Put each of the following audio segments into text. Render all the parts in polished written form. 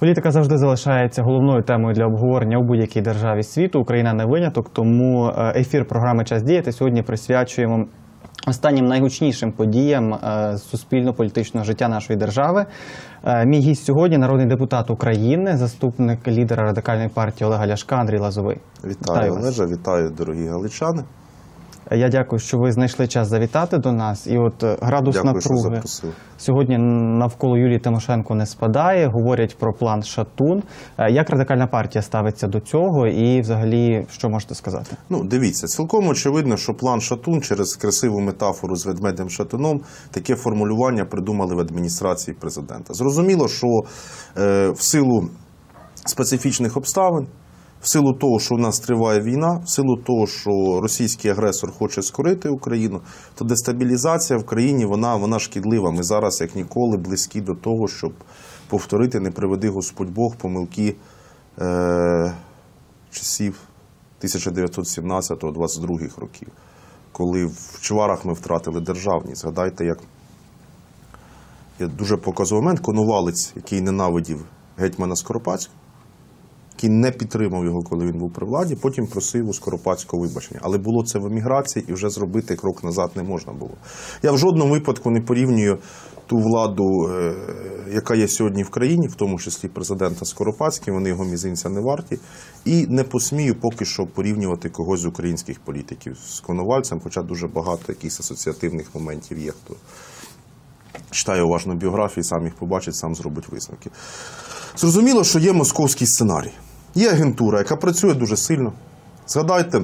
Політика завжди залишається головною темою для обговорення у будь-якій державі світу. Україна не виняток, тому ефір програми «Час діяти» сьогодні присвячуємо останнім найгучнішим подіям суспільно-політичного життя нашої держави. Мій гість сьогодні – народний депутат України, заступник лідера Радикальної партії Олега Ляшка Андрій Лозовий. Вітаю, Олеже, вітаю, дорогі галичани. Я дякую, що ви знайшли час завітати до нас. І от градус напруги сьогодні навколо Юлії Тимошенко не спадає. Говорять про план Шатун. Як Радикальна партія ставиться до цього і взагалі що можете сказати? Ну, дивіться, цілком очевидно, що план Шатун через красиву метафору з ведмедем Шатуном таке формулювання придумали в адміністрації президента. Зрозуміло, що в силу специфічних обставин, в силу того, що в нас триває війна, в силу того, що російський агресор хоче скорити Україну, то дестабілізація в країні, вона шкідлива. Ми зараз, як ніколи, близькі до того, щоб повторити, не приведи Господь Бог, помилки часів 1917-1922 років, коли в чварах ми втратили державність. Згадайте, як є дуже показовий момент, Коновалець, який ненавидів гетьмана Скоропадського, який не підтримав його, коли він був при владі, потім просив у Скоропадського вибачення. Але було це в еміграції, і вже зробити крок назад не можна було. Я в жодному випадку не порівнюю ту владу, яка є сьогодні в країні, в тому числі президента Скоропадського, вони його мізинця не варті, і не посмію поки що порівнювати когось з українських політиків з Коновальцем, хоча дуже багато якихось асоціативних моментів є, хто читає уважно біографії, сам їх побачить, сам зробить висновки. Зрозуміло, що є московський сценарій. Є агентура, яка працює дуже сильно. Згадайте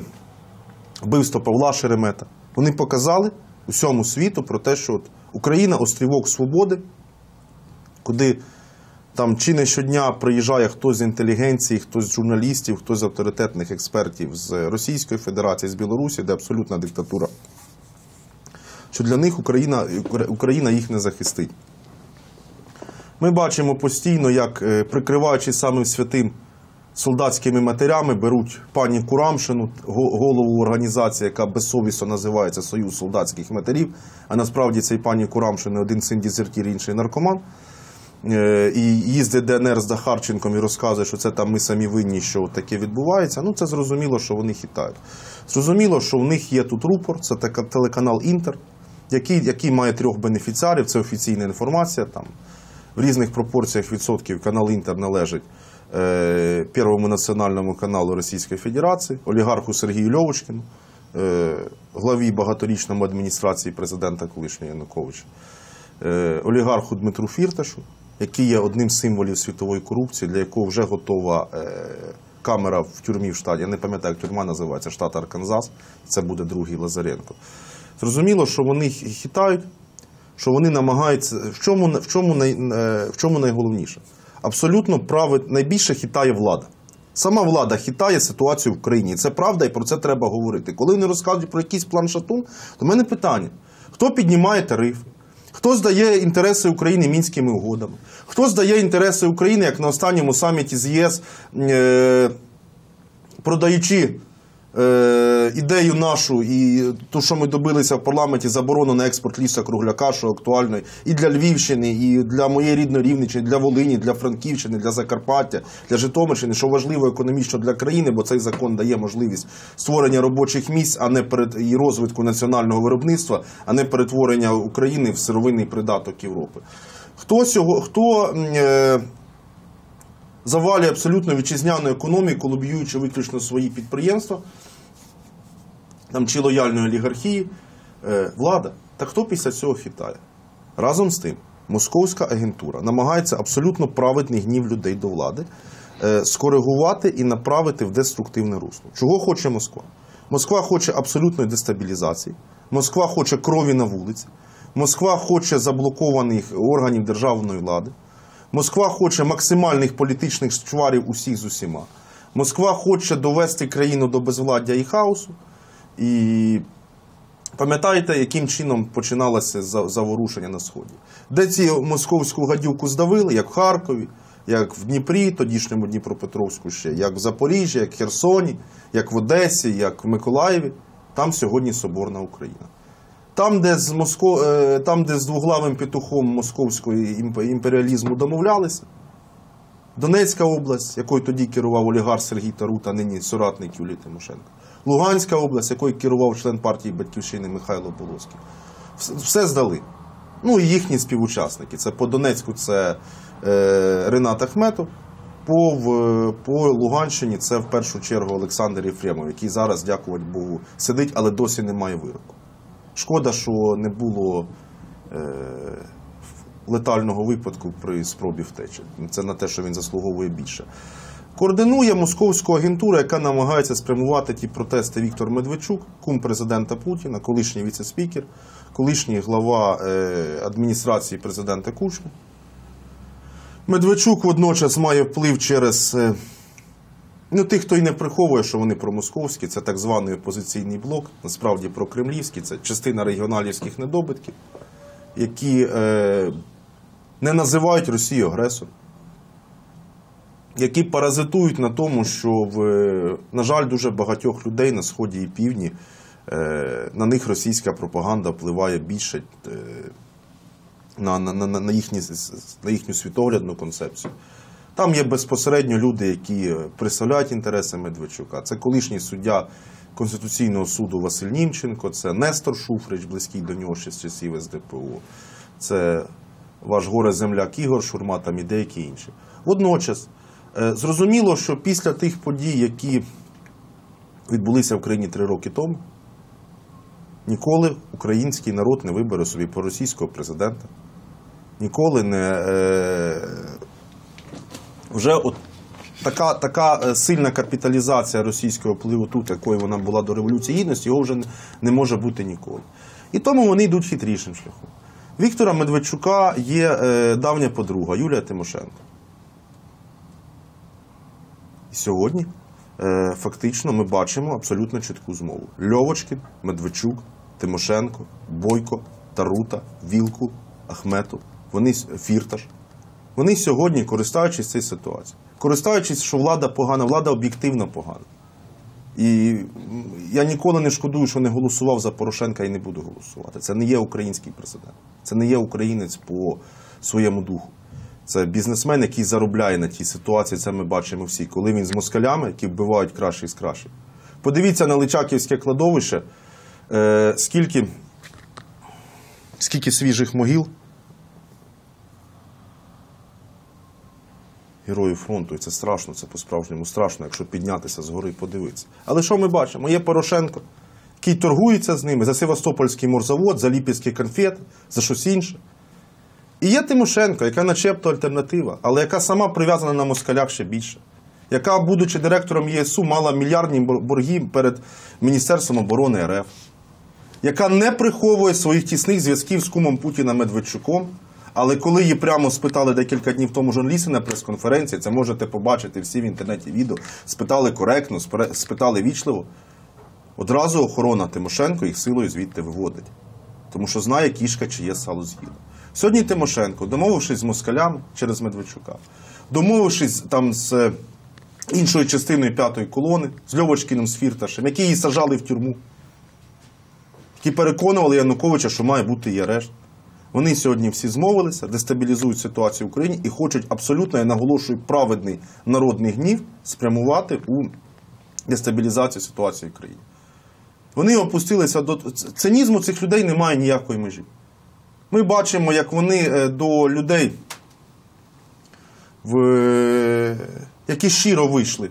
вбивство Павла Шеремета. Вони показали усьому світу про те, що Україна – острівок свободи, куди там чи не щодня приїжджає хтось з інтелігенції, хтось з журналістів, хтось з авторитетних експертів з Російської Федерації, з Білорусі, де абсолютна диктатура. Що для них Україна їх не захистить. Ми бачимо постійно, як, прикриваючись самим святим, солдатськими матерями беруть пані Курамшину, голову організації, яка безсовісно називається «Союз солдатських матерів», а насправді цей пані Курамшин – один син дезертір, інший наркоман, і їздить ДНР з Дахарченком і розказує, що це там ми самі винні, що таке відбувається. Ну, це зрозуміло, що вони хитають. Зрозуміло, що в них є тут рупор, це телеканал «Інтер», який має 3 бенефіціарів, це офіційна інформація, там в різних пропорціях відсотків канал «Інтер» належить Першому національному каналу Російської Федерації, олігарху Сергію Льовочкіну, главі багаторічному адміністрації президента колишнього Януковича, олігарху Дмитру Фирташу, який є одним з символів світової корупції, для якого вже готова камера в тюрмі в штаті. Я не пам'ятаю, як тюрма називається, штат Арканзас, це буде другий Лазаренко. Зрозуміло, що вони хитають, що вони намагаються, в чому найголовніше? Абсолютно найбільше хитає влада. Сама влада хитає ситуацію в країні. Це правда, і про це треба говорити. Коли вони розказують про якийсь план Шатун, то в мене питання. Хто піднімає тарифи? Хто здає інтереси України Мінськими угодами? Хто здає інтереси України, як на останньому саміті з ЄС, продаючи ідею нашу і ту, що ми добилися в парламенті, заборону на експорт лісу-кругляка, що актуально і для Львівщини, і для моєї рідної Рівненщини, для Волині, для Франківщини, для Закарпаття, для Житомирщини, що важливо економічно для країни, бо цей закон дає можливість створення робочих місць, а не і розвитку національного виробництва, а не перетворення України в сировинний придаток Європи. Хто завалює абсолютно вітчизняну економіку, лобіюючи виключно свої підприємства, там чи лояльної олігархії, влада. Та хто після цього хитає? Разом з тим, московська агентура намагається абсолютно праведний гнів людей до влади скоригувати і направити в деструктивне русло. Чого хоче Москва? Москва хоче абсолютної дестабілізації, Москва хоче крові на вулиці, Москва хоче заблокованих органів державної влади, Москва хоче максимальних політичних чварів усіх з усіма. Москва хоче довести країну до безвладдя і хаосу. І пам'ятаєте, яким чином починалося заворушення на Сході? Де ці московську гадюку здавили, як в Харкові, як в Дніпрі, тодішньому Дніпропетровську ще, як в Запоріжжі, як в Херсоні, як в Одесі, як в Миколаєві, там сьогодні Соборна Україна. Там, де з двоглавим петухом московського імперіалізму домовлялися, Донецька область, якою тоді керував олігарх Сергій Тарута, нині соратник Юлії Тимошенко. Луганська область, якою керував член партії «Батьківщини» Михайло Полоцький. Все здали. Ну і їхні співучасники. Це по Донецьку це Ренат Ахметов, по Луганщині це в першу чергу Олександр Єфремов, який зараз, дякувати Богу, сидить, але досі не має вироку. Шкода, що не було летального випадку при спробі втечі. Це на те, що він заслуговує більше. Координує московську агентуру, яка намагається спрямувати ті протести Віктор Медведчук, кум президента Путіна, колишній віце-спікер, колишній глава адміністрації президента Кучми. Медведчук водночас має вплив через тих, хто і не приховує, що вони промосковські, це так званий опозиційний блок, насправді прокремлівський, це частина регіоналівських недобитків, які не називають Росію агресором, які паразитують на тому, що, на жаль, дуже багатьох людей на Сході і Півдні, на них російська пропаганда впливає більше на їхню світоглядну концепцію. Там є безпосередньо люди, які представляють інтереси Медведчука. Це колишній суддя Конституційного суду Василь Німченко, це Нестор Шуфрич, близький до нього ще з часів СДПО, це ваш горе-земляк Ігор Шурма, там і деякі інші. Водночас, зрозуміло, що після тих подій, які відбулися в країні 3 роки тому, ніколи український народ не вибере собі проросійського президента. Ніколи не... Вже от така сильна капіталізація російського впливу тут, якою вона була до Революції Гідності, його вже не може бути ніколи. І тому вони йдуть хитрішим шляхом. Віктора Медведчука є давня подруга Юлія Тимошенко. І сьогодні фактично ми бачимо абсолютно чітку змову. Льовочкін, Медведчук, Тимошенко, Бойко, Тарута, Вилку, Ахметов, Фирташ. Вони сьогодні, користуючись цією ситуацією, користуючись, що влада погана, влада об'єктивно погана. І я ніколи не шкодую, що не голосував за Порошенка і не буду голосувати. Це не є український президент. Це не є українець по своєму духу. Це бізнесмен, який заробляє на тій ситуації, це ми бачимо всі. Коли він з москалями, які вбивають кращих з кращих. Подивіться на Личаківське кладовище, скільки свіжих могил. Героїв фронту, і це страшно, це по-справжньому страшно, якщо піднятися з гори і подивитися. Але що ми бачимо? Є Порошенко, який торгується з ними за Севастопольський морзавод, за Ліпівський конфет, за щось інше. І є Тимошенко, яка начебто альтернатива, але яка сама прив'язана на москалях ще більше. Яка, будучи директором ЄСУ, мала мільярдні борги перед Міністерством оборони РФ. Яка не приховує своїх тісних зв'язків з кумом Путіна Медведчуком. Але коли її прямо спитали декілька днів тому журналісти на прес-конференції, це можете побачити всі в інтернеті відео, спитали коректно, спитали вічливо, одразу охорона Тимошенко їх силою звідти виводить. Тому що знає кішка, чиє сало з'їла. Сьогодні Тимошенко, домовившись з москалями через Медведчука, домовившись там з іншою частиною 5-ї колони, з Льовочкіним, з Фирташем, які її сажали в тюрму, які переконували Януковича, що має бути її арешт. Вони сьогодні всі змовилися, дестабілізують ситуацію в Україні і хочуть абсолютно, я наголошую, праведний народний гнів спрямувати у дестабілізацію ситуації в країні. Вони опустилися до... Цинізму цих людей немає ніякої межі. Ми бачимо, як вони до людей, які щиро вийшли,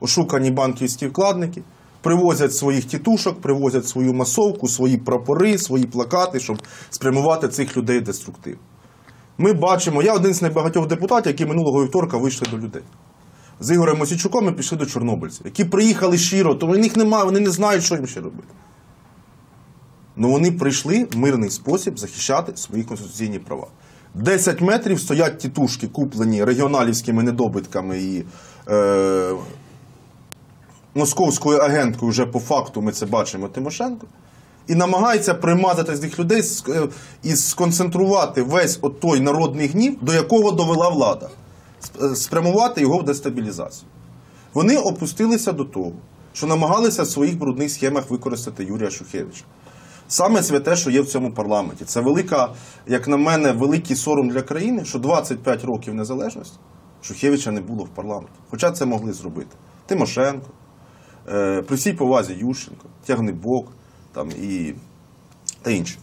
ошукані банківські вкладники, привозять своїх тітушок, привозять свою масовку, свої прапори, свої плакати, щоб спрямувати цих людей деструктив. Ми бачимо, я один з небагатьох депутатів, які минулого вівторка вийшли до людей. З Ігорем Мосічуком ми пішли до чорнобильців, які приїхали щиро, то в них немає, вони не знають, що їм ще робити. Але вони прийшли в мирний спосіб захищати свої конституційні права. 10 метрів стоять тітушки, куплені регіоналівськими недобитками і... московською агенткою вже по факту, ми це бачимо, Тимошенко, і намагається примазати з тих людей і сконцентрувати весь той народний гнів, до якого довела влада, спрямувати його в дестабілізацію. Вони опустилися до того, що намагалися в своїх брудних схемах використати Юрія Шухевича. Саме святе, що є в цьому парламенті. Це велика, як на мене, великий сором для країни, що 25 років незалежності, Шухевича не було в парламенті. Хоча це могли зробити Тимошенко, при всій повазі Ющенко, Тягнибок та інші.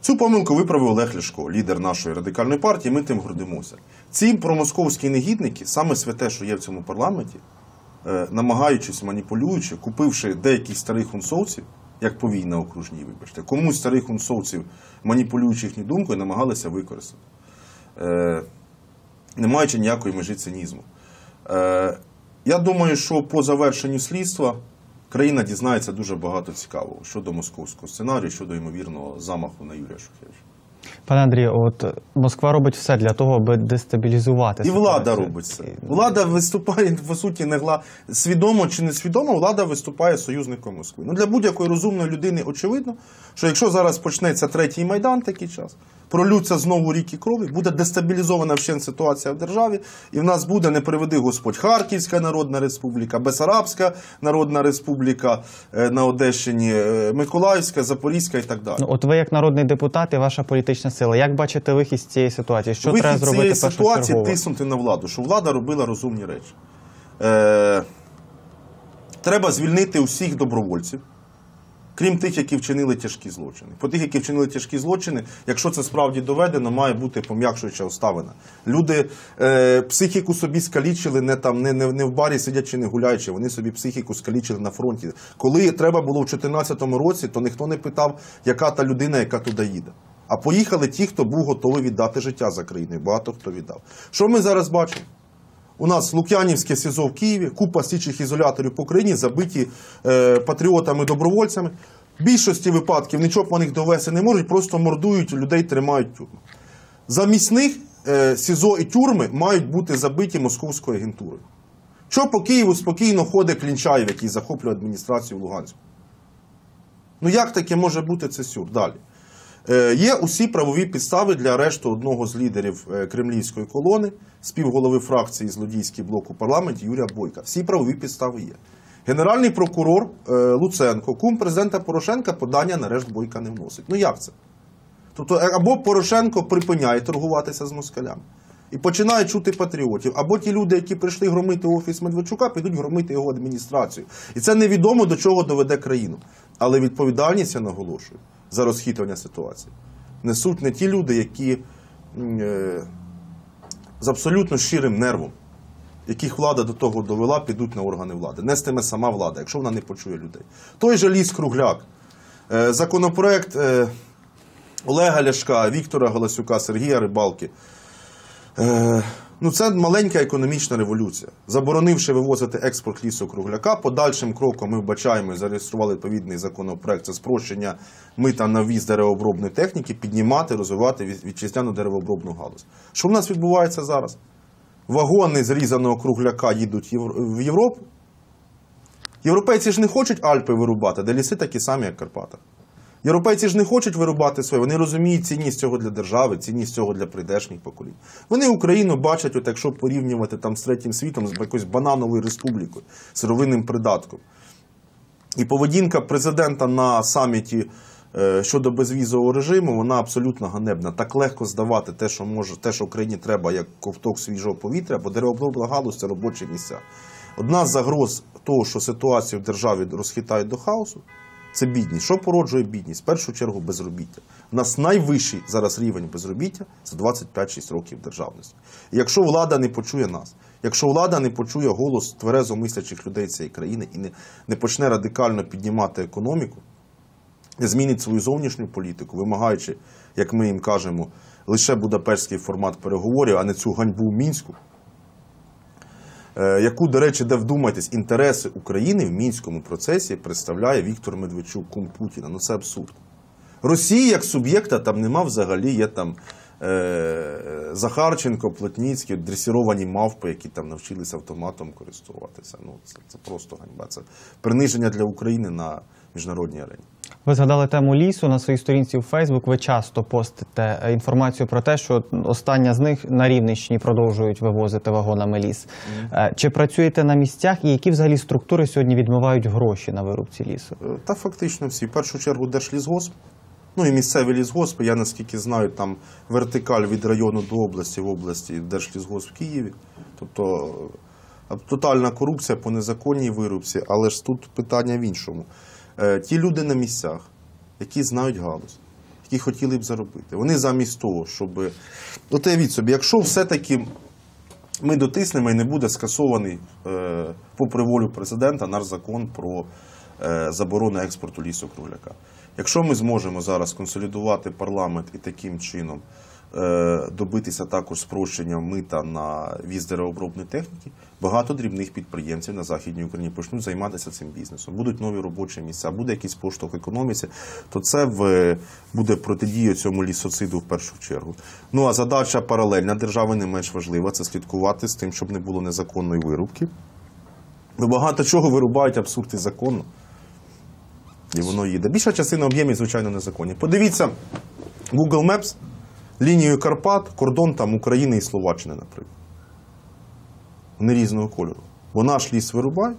Цю помилку виправив Олег Ляшко, лідер нашої Радикальної партії, ми тим гордимося. Ці промосковські негідники, саме святе, що є в цьому парламенті, намагаючись, маніпулюючи, купивши деяких старих хунсовців, як повій на окружній, вибачте, комусь старих хунсовців, маніпулюючи їхню думку, намагалися використати, не маючи ніякої межі цинізму. Я думаю, що по завершенню слідства країна дізнається дуже багато цікавого щодо московського сценарію, щодо ймовірного замаху на Юрія Шухевича. Пане Андрію, от Москва робить все для того, аби дестабілізувати ситуацію. І влада робить це. Влада виступає, по суті, свідомо чи несвідомо, влада виступає союзником Москви. Для будь-якої розумної людини очевидно, що якщо зараз почнеться третій Майдан, такий час, пролються знову ріки крові, буде дестабілізована вщент ситуація в державі, і в нас буде, не приведи Господь, Харківська Народна Республіка, Бессарабська Народна Республіка на Одещині, Миколаївська, Запорізька і так далі. От ви як народний депутат і ваша політична сила, як бачите вихід з цієї ситуації? Що треба зробити першочергово? Вихід з цієї ситуації – тиснути на владу, щоб влада робила розумні речі. Треба звільнити усіх добровольців, крім тих, які вчинили тяжкі злочини. По тих, які вчинили тяжкі злочини, якщо це справді доведено, має бути пом'якшуюча обставина. Люди психіку собі скалічили не в барі сидячи, не гуляючи, вони собі психіку скалічили на фронті. Коли треба було в 2014 році, то ніхто не питав, яка та людина, яка туди їде. А поїхали ті, хто був готовий віддати життя за країну, багато хто віддав. Що ми зараз бачимо? У нас Лук'янівське СІЗО в Києві, купа слідчих ізоляторів по країні, забиті патріотами-добровольцями. В більшості випадків нічого по них довести не можуть, просто мордують, людей тримають в тюрмах. Замість них СІЗО і тюрми мають бути забиті московською агентурою. Що по Києву спокійно ходить Клінчаєв, який захоплює адміністрацію в Луганську? Ну як таке може бути, це сюр? Далі. Є усі правові підстави для арешту одного з лідерів кремлівської колони, співголови фракції злодійський блок у парламенті Юрія Бойка. Всі правові підстави є. Генеральний прокурор Луценко, кум президента Порошенка, подання на арешт Бойка не вносить. Ну як це? Тобто або Порошенко припиняє торгуватися з москалями і починає чути патріотів, або ті люди, які прийшли громити офіс Медведчука, підуть громити його адміністрацію. І це невідомо, до чого доведе країну. Але відповідальність, я наголошую, за розхитування ситуації несуть не ті люди, які з абсолютно щирим нервом, яких влада до того довела, підуть на органи влади. Нестиме сама влада, якщо вона не почує людей. Той же ліс-кругляк, законопроект Олега Ляшка, Віктора Галасюка, Сергія Рибалки. Це маленька економічна революція. Заборонивши вивозити експорт лісу-кругляка, подальшим кроком, ми вбачаємо, зареєстрували відповідний законопроект за спрощення мита на ввіз деревообробної техніки, піднімати, розвивати вітчизняну деревообробну галузь. Що в нас відбувається зараз? Вагони зрізаного кругляка їдуть в Європу. Європейці ж не хочуть Альпи вирубати, де ліси такі самі, як Карпати. Європейці ж не хочуть вирубати своє, вони розуміють цінність цього для держави, цінність цього для прийдешніх поколінь. Вони Україну бачать, якщо порівнювати з третім світом, з якоюсь банановою республікою, сировинним придатком. І поведінка президента на саміті щодо безвізового режиму, вона абсолютно ганебна. Так легко здавати те, що Україні треба, як ковток свіжого повітря, бо деревообробна галузь – це робочі місця. Одна з загроз того, що ситуацію в державі розхитають до хаосу, це бідність. Що породжує бідність? В першу чергу безробіття. У нас найвищий зараз рівень безробіття за 25-6 років державності. І якщо влада не почує нас, якщо влада не почує голос тверезо мислячих людей цієї країни і не почне радикально піднімати економіку, не змінить свою зовнішню політику, вимагаючи, як ми їм кажемо, лише будапештський формат переговорів, а не цю ганьбу в Мінську, яку, до речі, де вдумайтесь, інтереси України в мінському процесі представляє Віктор Медведчук, кум Путіна. Ну це абсурд. Росії як суб'єкта там нема взагалі, є там Захарченко, Плотніцький, дресировані мавпи, які там навчилися автоматом користуватися. Ну це просто ганьба, це приниження для України на міжнародній арені. Ви згадали тему лісу. На своїй сторінці у Фейсбук ви часто постите інформацію про те, що остання з них на Рівненщині продовжують вивозити вагонами ліс. Чи працюєте на місцях і які взагалі структури сьогодні відмивають гроші на вирубці лісу? Та фактично всі. В першу чергу Держлісгосп, Ну і місцеві лісгоспи, я наскільки знаю, там вертикаль від району до області, в області Держлісгосп в Києві. Тобто тотальна корупція по незаконній вирубці, але ж тут питання в іншому. Ті люди на місцях, які знають галузь, які хотіли б заробити, вони замість того, щоб... От уявіть собі, якщо все-таки ми дотиснемо і не буде скасований попри волю президента наш закон про заборону експорту лісу-кругляка. Якщо ми зможемо зараз консолідувати парламент і таким чином добитися також спрощення мита на ввіз деревообробної техніки, багато дрібних підприємців на Західній Україні почнуть займатися цим бізнесом. Будуть нові робочі місця, буде якийсь поштовх економіці, то це буде протидія цьому лісоциду в першу чергу. Ну а задача паралельна держави не менш важлива – це слідкувати з тим, щоб не було незаконної вирубки. Бо багато чого вирубають абсурд і законно. І воно їде. Більша частина об'ємів, звичайно, незаконні. Подивіться Google Maps, лінію Карпат, кордон там України і Словаччини, наприклад. Вони різного кольору. Бо наш ліс вирубає.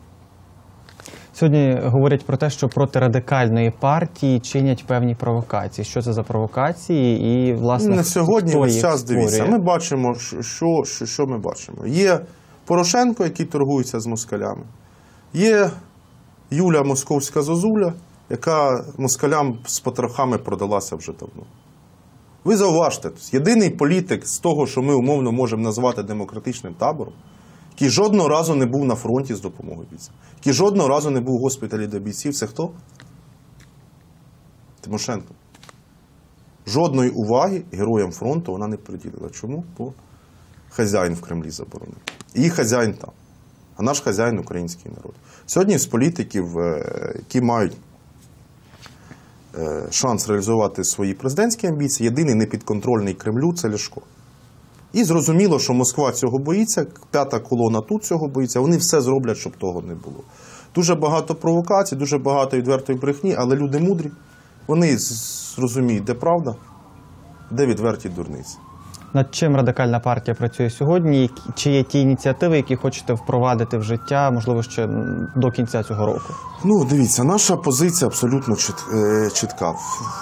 Сьогодні говорять про те, що проти Радикальної партії чинять певні провокації. Що це за провокації і, власне, на сьогодні весь час дивіться. Ми бачимо, що ми бачимо. Є Порошенко, який торгується з москалями. Є Юля Московська Зозуля, яка москалям з потрохами продалася вже давно. Ви зауважте, єдиний політик з того, що ми умовно можемо назвати демократичним табором, який жодного разу не був на фронті з допомогою бійцям, який жодного разу не був в госпіталі для бійців, це хто? Тимошенко. Жодної уваги героям фронту вона не приділила. Чому? Бо хазяїн в Кремлі заборонив. Її хазяїн там. А наш хазяїн – український народ. Сьогодні з політиків, які мають шанс реалізувати свої президентські амбіції, єдиний непідконтрольний Кремлю – це Ляшко. І зрозуміло, що Москва цього боїться, п'ята колона тут цього боїться, вони все зроблять, щоб того не було. Дуже багато провокацій, дуже багато відвертої брехні, але люди мудрі, вони зрозуміють, де правда, де відверті дурниці. Над чим Радикальна партія працює сьогодні? Чи є ті ініціативи, які хочете впровадити в життя, можливо, ще до кінця цього року? Ну, дивіться, наша позиція абсолютно чітка.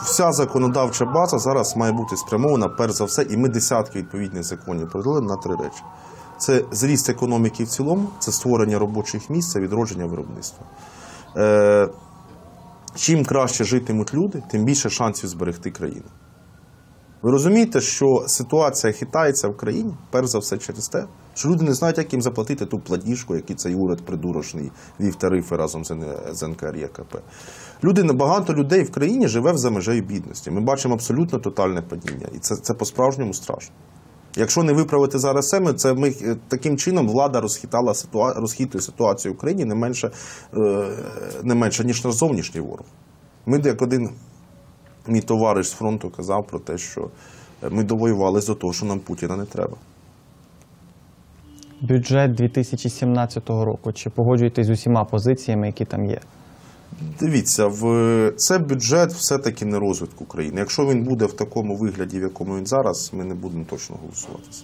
Вся законодавча база зараз має бути спрямована, перш за все, і ми десятки відповідних законів приділили на 3 речі. Це зріст економіки в цілому, це створення робочих місць, це відродження виробництва. Чим краще житимуть люди, тим більше шансів зберегти країну. Ви розумієте, що ситуація хитається в країні, перш за все через те, що люди не знають, як їм заплатити ту платіжку, яку цей уряд придурочний вів тарифи разом з НКРЕКП. Багато людей в країні живе за межею бідності. Ми бачимо абсолютно тотальне падіння, і це по-справжньому страшно. Якщо не виправити зараз це, таким чином влада розхитує ситуацію в країні не менше, ніж наш зовнішній ворог. Ми як один... Мій товариш з фронту казав про те, що ми довоювалися до того, що нам Путіна не треба. Бюджет 2017 року. Чи погоджуєтесь з усіма позиціями, які там є? Дивіться, це бюджет все-таки не розвитку країни. Якщо він буде в такому вигляді, в якому він зараз, ми не будемо точно голосуватися.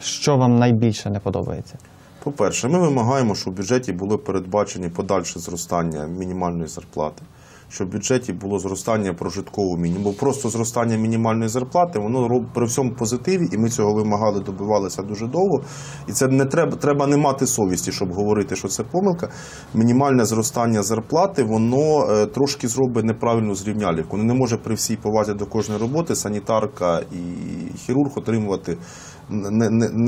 Що вам найбільше не подобається? По-перше, ми вимагаємо, щоб в бюджеті було передбачені подальше зростання мінімальної зарплати. Щоб в бюджеті було зростання прожиткового мінімуму. Просто зростання мінімальної зарплати, воно при всьому позитиві, і ми цього вимагали, добивалися дуже довго. І це не треба не мати совісті, щоб говорити, що це помилка. Мінімальне зростання зарплати, воно трошки зробить неправильну зрівнялівку. Не може при всій повазі до кожної роботи санітарка і хірург отримувати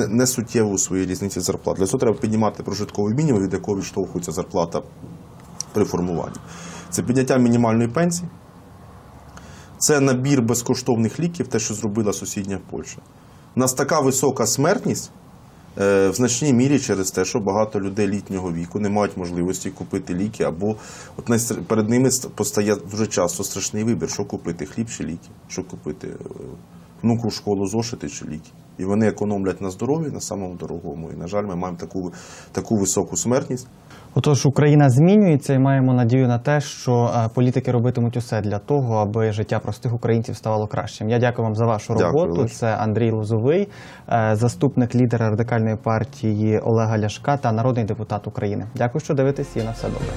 несуттєву свої різниці зарплати. Для цього треба піднімати прожитковий мінімум, від якого відштовхується зарплата при формуванні. Це підняття мінімальної пенсії, це набір безкоштовних ліків, те, що зробила сусідня Польща. У нас така висока смертність в значній мірі через те, що багато людей літнього віку не мають можливості купити ліки, або перед ними постає дуже часто страшний вибір, що купити хліб чи ліки, що купити внуку в школу зошити чи ліки. І вони економлять на здоров'ї, на самому дорогому. І, на жаль, ми маємо таку високу смертність. Отож, Україна змінюється і маємо надію на те, що політики робитимуть усе для того, аби життя простих українців ставало кращим. Я дякую вам за вашу роботу. Дякую. Це Андрій Лозовий, заступник лідера Радикальної партії Олега Ляшка та народний депутат України. Дякую, що дивитесь, і на все добре.